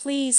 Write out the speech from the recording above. Please